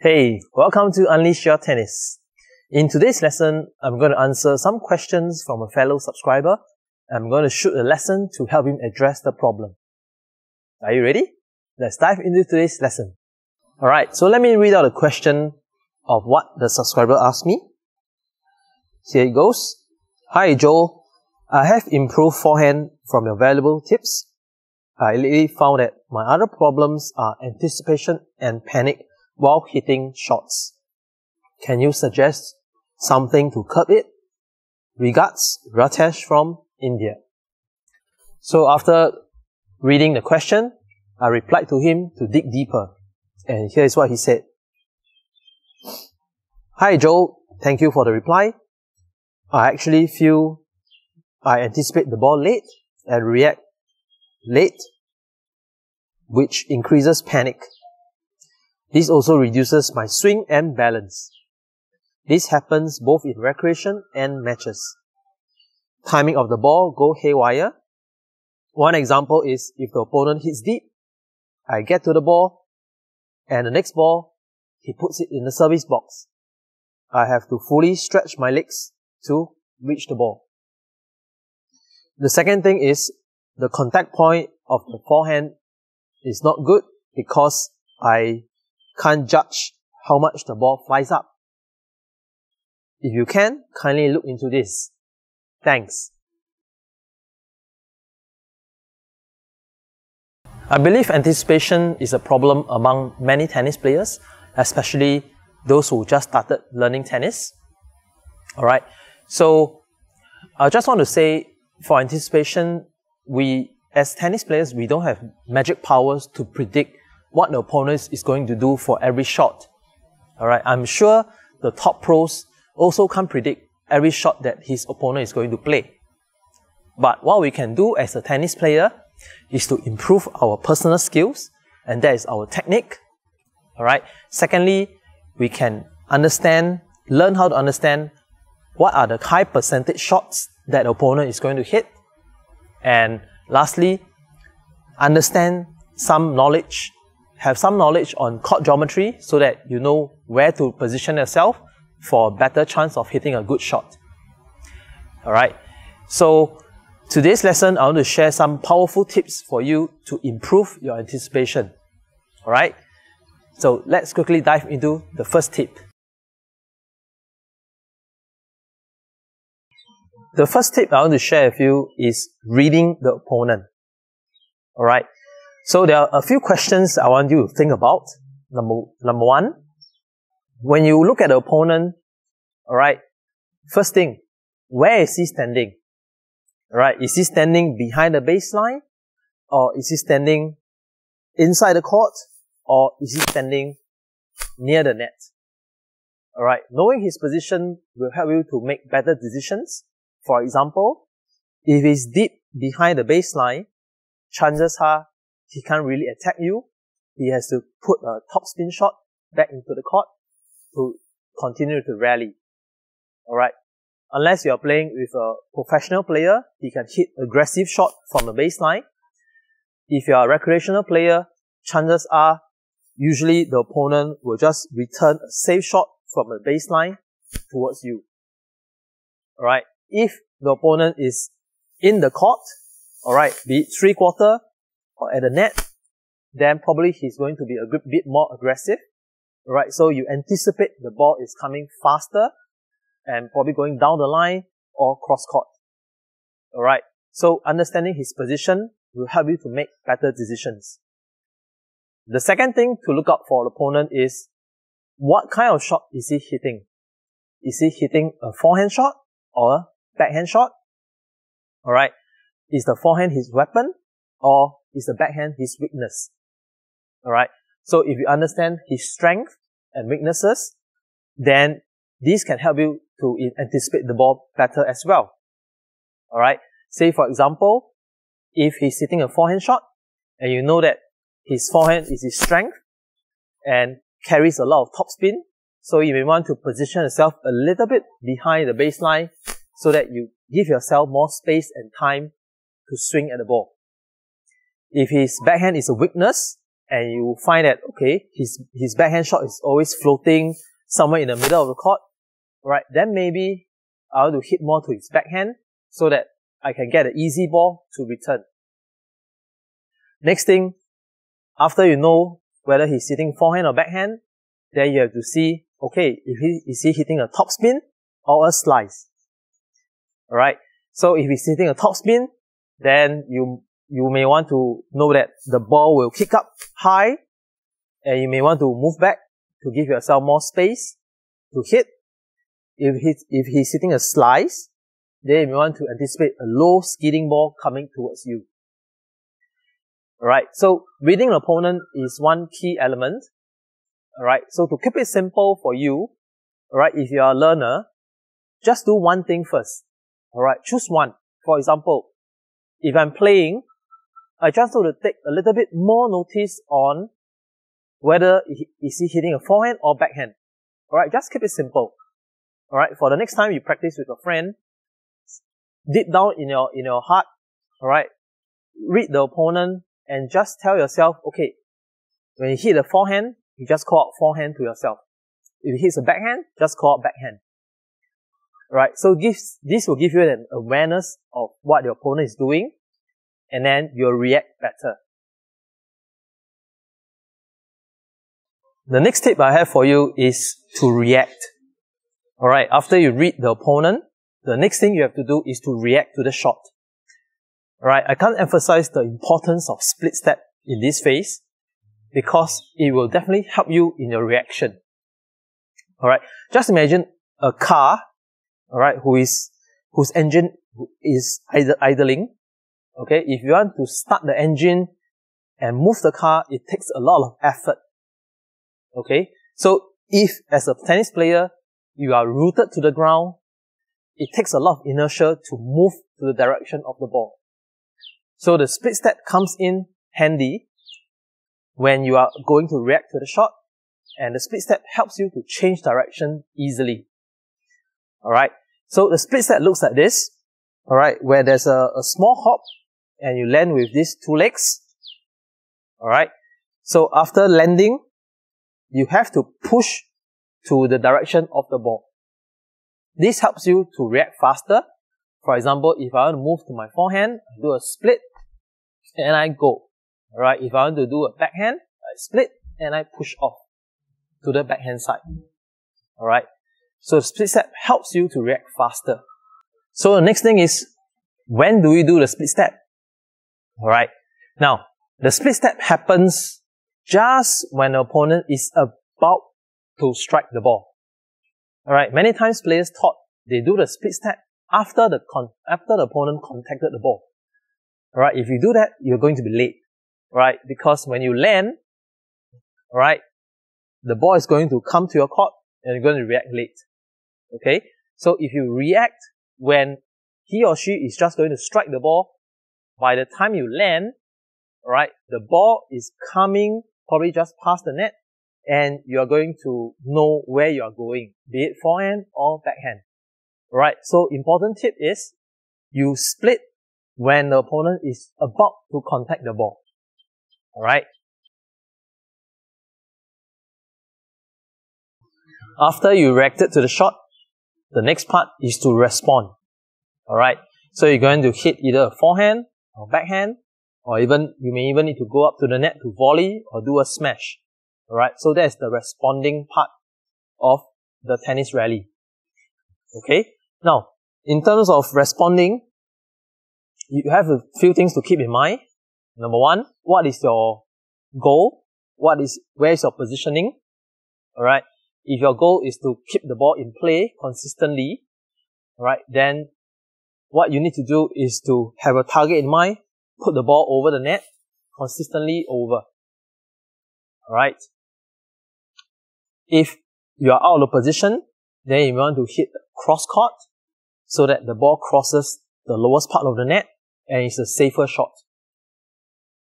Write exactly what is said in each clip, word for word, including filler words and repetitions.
Hey, welcome to Unleash Your Tennis. In today's lesson, I'm going to answer some questions from a fellow subscriber. I'm going to shoot a lesson to help him address the problem. Are you ready? Let's dive into today's lesson. Alright, so let me read out a question of what the subscriber asked me. Here it goes. Hi Joel, I have improved forehand from your valuable tips. I lately found that my other problems are anticipation and panic while hitting shots. Can you suggest something to curb it? Regards, Ratesh from India. So after reading the question, I replied to him to dig deeper. And here is what he said. Hi Joel, thank you for the reply. I actually feel I anticipate the ball late and react late, which increases panic. This also reduces my swing and balance. This happens both in recreation and matches. Timing of the ball go haywire. One example is if the opponent hits deep, I get to the ball, and the next ball, he puts it in the service box. I have to fully stretch my legs to reach the ball. The second thing is the contact point of the forehand is not good because I can't judge how much the ball flies up. If you can, kindly look into this. Thanks. I believe anticipation is a problem among many tennis players, especially those who just started learning tennis. Alright, so I just want to say for anticipation, we as tennis players, we don't have magic powers to predict what the opponent is going to do for every shot. Alright, I'm sure the top pros also can't predict every shot that his opponent is going to play. But what we can do as a tennis player is to improve our personal skills, and that is our technique. Alright. Secondly, we can understand, learn how to understand what are the high percentage shots that the opponent is going to hit. And lastly, understand some knowledge, have some knowledge on court geometry so that you know where to position yourself for a better chance of hitting a good shot. Alright, so today's lesson I want to share some powerful tips for you to improve your anticipation. Alright, so let's quickly dive into the first tip. The first tip I want to share with you is reading the opponent. Alright, so there are a few questions I want you to think about. Number, number one, when you look at the opponent, alright, first thing, where is he standing? Alright, is he standing behind the baseline? Or is he standing inside the court? Or is he standing near the net? Alright, knowing his position will help you to make better decisions. For example, if he's deep behind the baseline, chances are he can't really attack you. He has to put a topspin shot back into the court to continue to rally. Alright, unless you are playing with a professional player, he can hit aggressive shot from the baseline. If you are a recreational player, chances are usually the opponent will just return a safe shot from the baseline towards you. Alright. If the opponent is in the court, alright, be it three quarter or at the net, then probably he's going to be a good bit more aggressive. Alright, so you anticipate the ball is coming faster and probably going down the line or cross court. Alright, so understanding his position will help you to make better decisions. The second thing to look out for the opponent is what kind of shot is he hitting? Is he hitting a forehand shot or backhand shot? Alright, is the forehand his weapon or is the backhand his weakness? Alright, so if you understand his strength and weaknesses, then these can help you to anticipate the ball better as well. Alright, say for example, if he's hitting a forehand shot and you know that his forehand is his strength and carries a lot of topspin, so you may want to position yourself a little bit behind the baseline so that you give yourself more space and time to swing at the ball. If his backhand is a weakness, and you find that, okay, his, his backhand shot is always floating somewhere in the middle of the court, right? Then maybe I want to hit more to his backhand so that I can get an easy ball to return. Next thing, after you know whether he's hitting forehand or backhand, then you have to see, okay, if he, is he hitting a topspin or a slice? Alright, so if he's hitting a topspin, then you you may want to know that the ball will kick up high, and you may want to move back to give yourself more space to hit. If he's, if he's hitting a slice, then you want to anticipate a low skidding ball coming towards you. Alright, so reading an opponent is one key element. Alright, so to keep it simple for you, alright, if you are a learner, just do one thing first. Alright, choose one. For example, if I'm playing, I just want to take a little bit more notice on whether is he hitting a forehand or backhand. Alright, just keep it simple. Alright, for the next time you practice with a friend, deep down in your in your heart, alright, read the opponent and just tell yourself, okay, when you hit a forehand, you just call out forehand to yourself. If he hits a backhand, just call out backhand. Right? So this, this will give you an awareness of what your opponent is doing, and then you'll react better. The next tip I have for you is to react. Alright, after you read the opponent, the next thing you have to do is to react to the shot. Alright, I can't emphasize the importance of split step in this phase, because it will definitely help you in your reaction. Alright, just imagine a car, alright, who is, whose engine is idling. Okay, if you want to start the engine and move the car, it takes a lot of effort. Okay, so if as a tennis player, you are rooted to the ground, it takes a lot of inertia to move to the direction of the ball. So the split step comes in handy when you are going to react to the shot, and the split step helps you to change direction easily. Alright, so the split step looks like this, alright, where there's a, a small hop, and you land with these two legs. Alright, so after landing, you have to push to the direction of the ball. This helps you to react faster. For example, if I want to move to my forehand, I do a split, and I go. Alright, if I want to do a backhand, I split and I push off to the backhand side. Alright, so the split step helps you to react faster. So the next thing is, when do we do the split step? Alright, now the split step happens just when the opponent is about to strike the ball. Alright, many times players thought they do the split step after the con after the opponent contacted the ball. Alright, if you do that, you're going to be late. Right, because when you land, right, the ball is going to come to your court and you're going to react late. Okay, so if you react when he or she is just going to strike the ball, by the time you land, right, the ball is coming probably just past the net, and you are going to know where you are going, be it forehand or backhand. Right, so important tip is you split when the opponent is about to contact the ball. Alright. After you reacted to the shot, the next part is to respond. Alright. So you're going to hit either a forehand or backhand, or even you may even need to go up to the net to volley or do a smash. Alright. So that's the responding part of the tennis rally. Okay. Now, in terms of responding, you have a few things to keep in mind. Number one, what is your goal? What is, where is your positioning? Alright, if your goal is to keep the ball in play consistently, alright, then what you need to do is to have a target in mind, put the ball over the net, consistently over. Alright. If you are out of the position, then you want to hit cross court so that the ball crosses the lowest part of the net and it's a safer shot.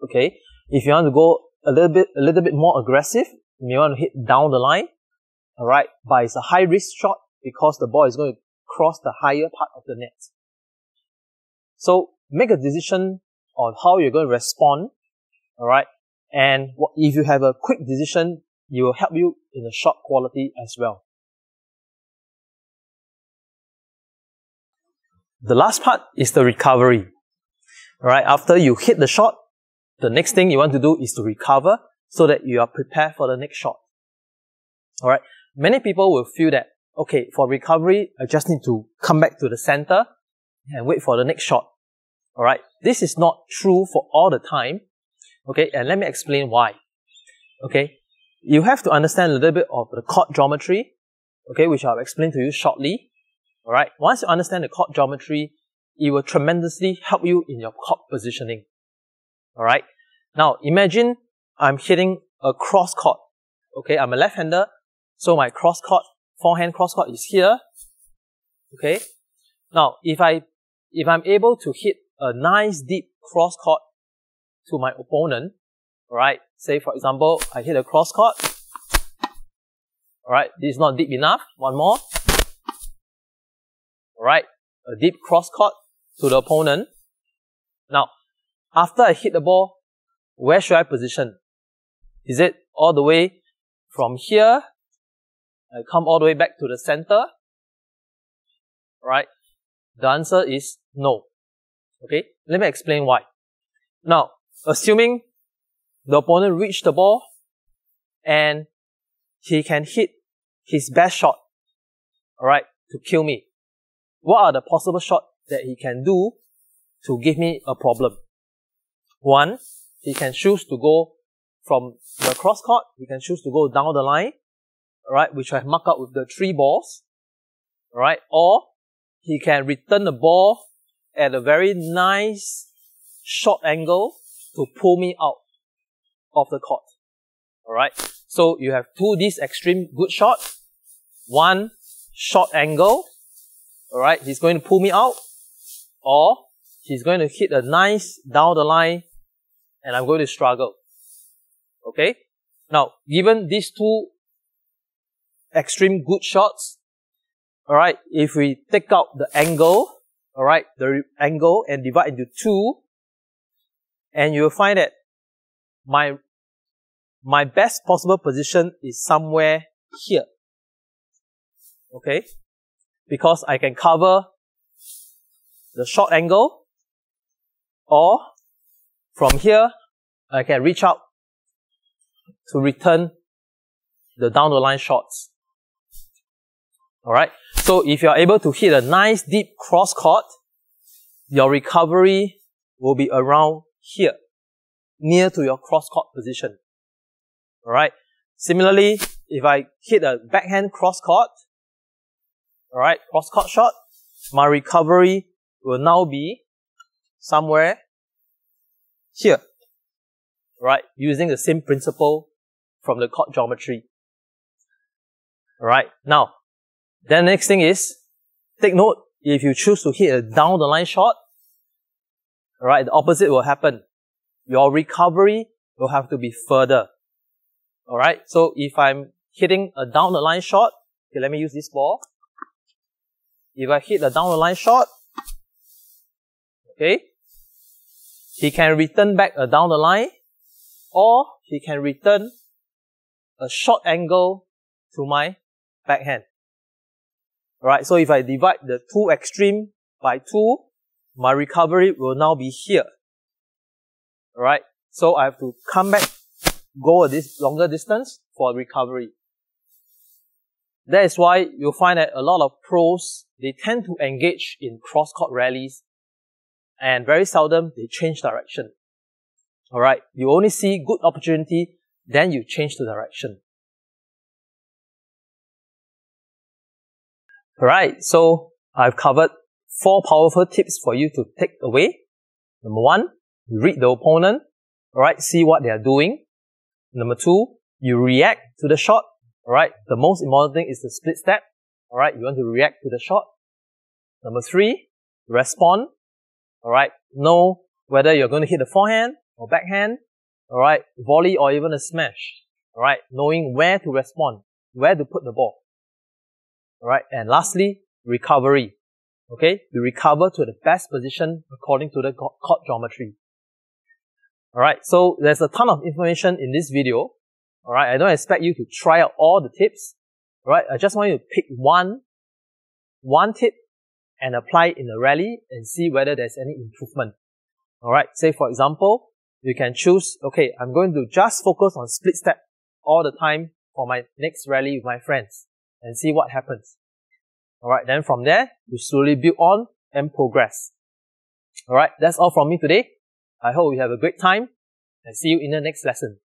Okay, if you want to go a little bit, a little bit more aggressive, you may want to hit down the line, alright, but it's a high risk shot because the ball is going to cross the higher part of the net. So, make a decision on how you're going to respond, alright, And if you have a quick decision, it will help you in the shot quality as well. The last part is the recovery. All right, after you hit the shot, the next thing you want to do is to recover so that you are prepared for the next shot. All right, many people will feel that, okay, for recovery, I just need to come back to the center and wait for the next shot. All right, this is not true for all the time. Okay, and let me explain why. Okay, you have to understand a little bit of the court geometry, okay, which I'll explain to you shortly. All right, once you understand the court geometry, it will tremendously help you in your court positioning. All right, now imagine I'm hitting a cross court. Okay, I'm a left-hander, so my cross court, forehand cross court is here. Okay, now if I if I'm able to hit a nice deep cross court to my opponent, alright, say for example, I hit a cross court, alright, this is not deep enough, one more, alright, a deep cross court to the opponent. Now, after I hit the ball, where should I position? Is it all the way from here, I come all the way back to the center? Alright, the answer is no. Okay, let me explain why. Now, assuming the opponent reached the ball and he can hit his best shot, alright, to kill me. What are the possible shots that he can do to give me a problem? One, he can choose to go from the cross court, he can choose to go down the line, alright, which I mark out with the three balls, alright, or he can return the ball at a very nice short angle to pull me out of the court. Alright, so you have two these extreme good shots, one short angle, alright, he's going to pull me out, or he's going to hit a nice down the line and I'm going to struggle. Okay, now given these two extreme good shots, alright, if we take out the angle, alright, the angle and divide into two, and you'll find that my, my best possible position is somewhere here. Okay? Because I can cover the short angle, or from here, I can reach out to return the down the line shots. Alright? So if you're able to hit a nice deep cross court, your recovery will be around here, near to your cross-court position. Alright? Similarly, if I hit a backhand cross-court, alright, cross-court shot, my recovery will now be somewhere here. Alright? Using the same principle from the court geometry. Alright? Now, then the next thing is, take note, if you choose to hit a down-the-line shot, alright, the opposite will happen. Your recovery will have to be further. Alright, so if I'm hitting a down the line shot, okay, let me use this ball. If I hit a down the line shot, okay, he can return back a down the line, or he can return a short angle to my backhand. Alright, so if I divide the two extreme by two, my recovery will now be here. Alright, so I have to come back, go a dis longer distance for recovery. That is why you'll find that a lot of pros, they tend to engage in cross-court rallies, and very seldom they change direction. Alright, you only see good opportunity, then you change the direction. Alright, so I've covered four powerful tips for you to take away. Number one, you read the opponent, alright, see what they are doing. Number two, you react to the shot, alright. The most important thing is the split step, alright. You want to react to the shot. Number three, respond, alright. Know whether you're going to hit the forehand or backhand, alright, volley or even a smash, alright. Knowing where to respond, where to put the ball, alright. And lastly, recovery, okay. You recover to the best position according to the court geometry. Alright, so there's a ton of information in this video. Alright, I don't expect you to try out all the tips. Alright, I just want you to pick one, one tip and apply it in a rally and see whether there's any improvement. Alright, say for example, you can choose, okay, I'm going to just focus on split step all the time for my next rally with my friends and see what happens. Alright, then from there, you slowly build on and progress. Alright, that's all from me today. I hope you have a great time and see you in the next lesson.